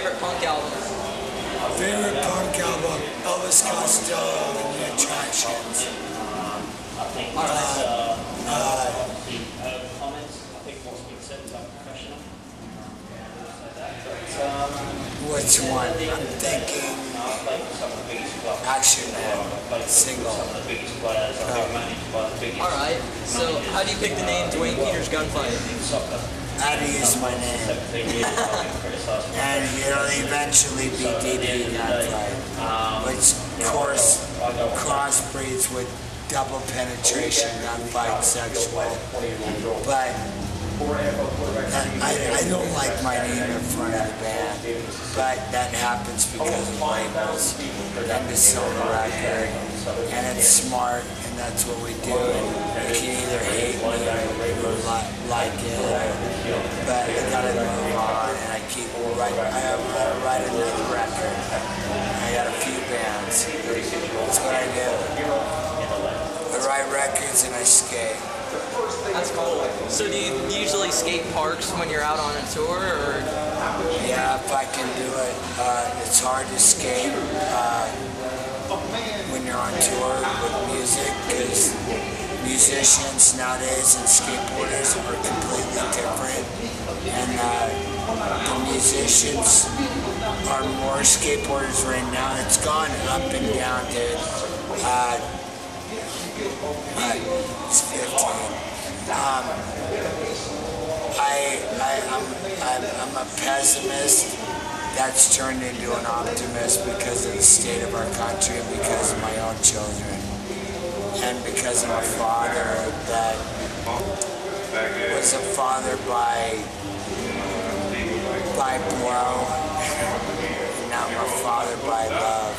favorite punk albums? Favorite punk album, Elvis Costello and The Attractions. Which one? I'm thinking Action Man, single. Alright, so how do you pick the name Dwayne Peters Gunfighter? I had to use my name. And it'll eventually be DP Gunfighter, which crossbreeds with double penetration gunfight sexual. But I don't like my name in front of the band, but that happens because of labels and the silver record, and it's smart, and that's what we do. You can either hate me or like it, but I gotta move on, and I keep I write another record. I got a few bands. That's what I do. I write records and I skate. That's cool. So do you usually skate parks when you're out on a tour, or? Yeah, if I can do it. It's hard to skate when you're on tour with music, because musicians nowadays and skateboarders are completely different. And the musicians are more skateboarders right now. It's gone up and down, dude. It's 15. I'm a pessimist that's turned into an optimist because of the state of our country, and because of my own children, and because of my father that was a father by blow, and now I'm a father by love.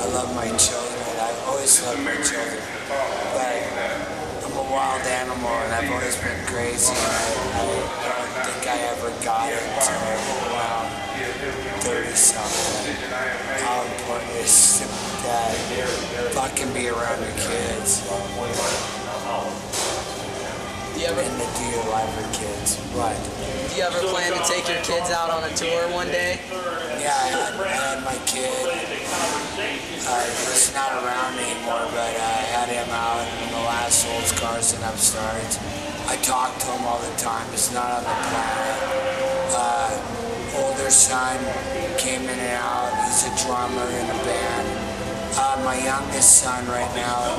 I love my children. I've always loved my children, but I'm a wild animal, and I've always been crazy, and I don't think I ever got it until around 30-something. How important it is to fucking be around your kids, and to do your life with kids. Right. Do you ever plan to take your kids out on a tour one day? Yeah, I had my kid. He's not around anymore, but I had him out in the last Holds Carson upstarts. I talk to him all the time. He's not on the planet. Older son came in and out. He's a drummer in a band. My youngest son right now,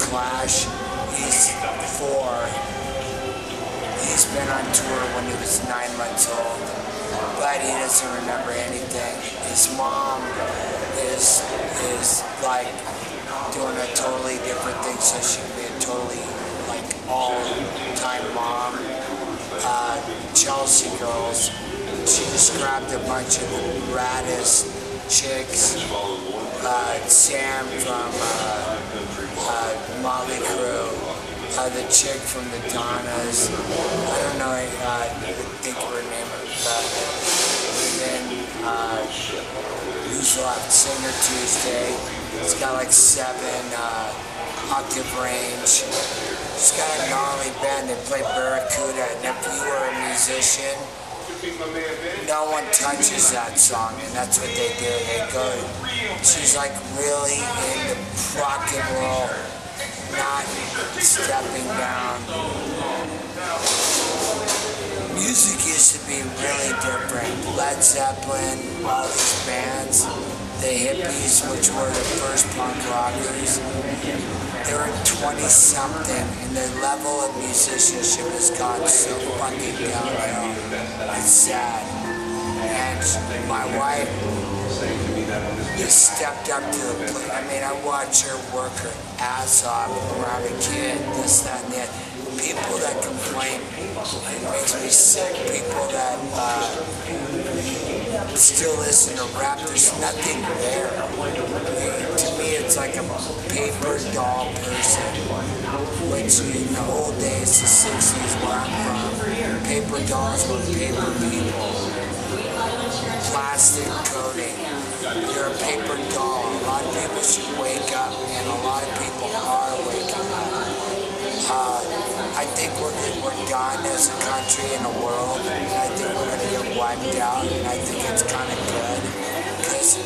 Clash, he's 4. He's been on tour when he was 9 months old, but he doesn't remember anything. His mom is like doing a totally different thing, so she can be a totally like all-time mom. Chelsea Girls, she just grabbed a bunch of the raddest chicks. Sam from Motley Crue, the chick from The Donna's, I don't know, I think her name is Who's left? Singer Tuesday. It's got like 7 octave range. It's got a gnarly band. They play Barracuda, and if you were a musician, no one touches that song, and that's what they do. They go. She's like really into rock and roll, not stepping down. Music used to be really different. Led Zeppelin, all these bands, the hippies, which were the first punk rockers, they were 20-something, and the level of musicianship has gone so fucking downhill. It's sad. And my wife just stepped up to the plate. I mean, I watch her work her ass off around a kid, this, that, and that. People that complain, it makes me sick. People that still listen to rap, there's nothing there. To me, it's like a paper doll person, which in the old days, the 60s, where I'm from, paper dolls were paper people. Plastic coating. You're a paper doll. A lot of people should wake up, and a lot of people are waking up. I think we're done as a country and a world, and I think we're going to get wipe it out, and I think it's kind of good, because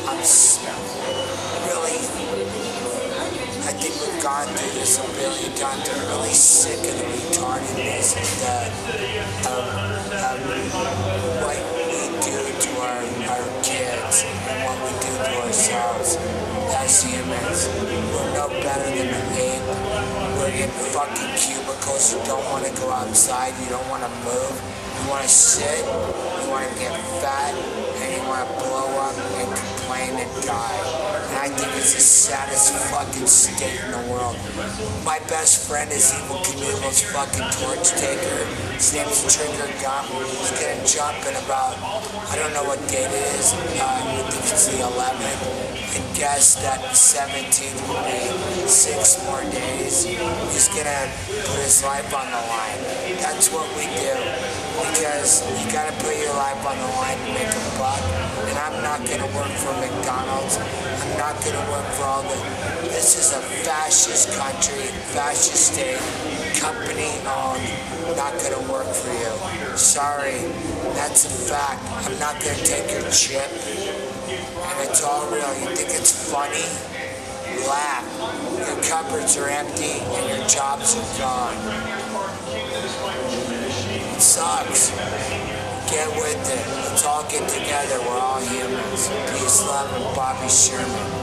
I think we've gone through this a billion times. I'm really sick of the retardedness of what we do to our kids and what we do to ourselves as humans. We're no better than an ape. We're in fucking cubicles. You don't want to go outside. You don't want to move. You want to sit. You want to get fat. And you want to blow up and complain and die. And I think it's the saddest fucking state in the world. My best friend is Evil Knievel's fucking torch taker. His name is Trigger Gum. He's gonna jump in about, I don't know what date it is. I think it's the 11th. And guess that the 17th will be 6 more days. He's gonna put his life on the line. That's what we do. Because you gotta put your life on the line to make a buck. And I'm not gonna work for McDonald's. I'm not gonna work for all the... This is a fascist country, fascist state, company-owned. Not gonna work for you. Sorry. That's a fact. I'm not gonna take your chip. And it's all real. You think it's funny? Laugh. Your cupboards are empty and your jobs are gone. It sucks. Get with it. Let's all get together. We're all humans. Peace, love, and Bobby Sherman.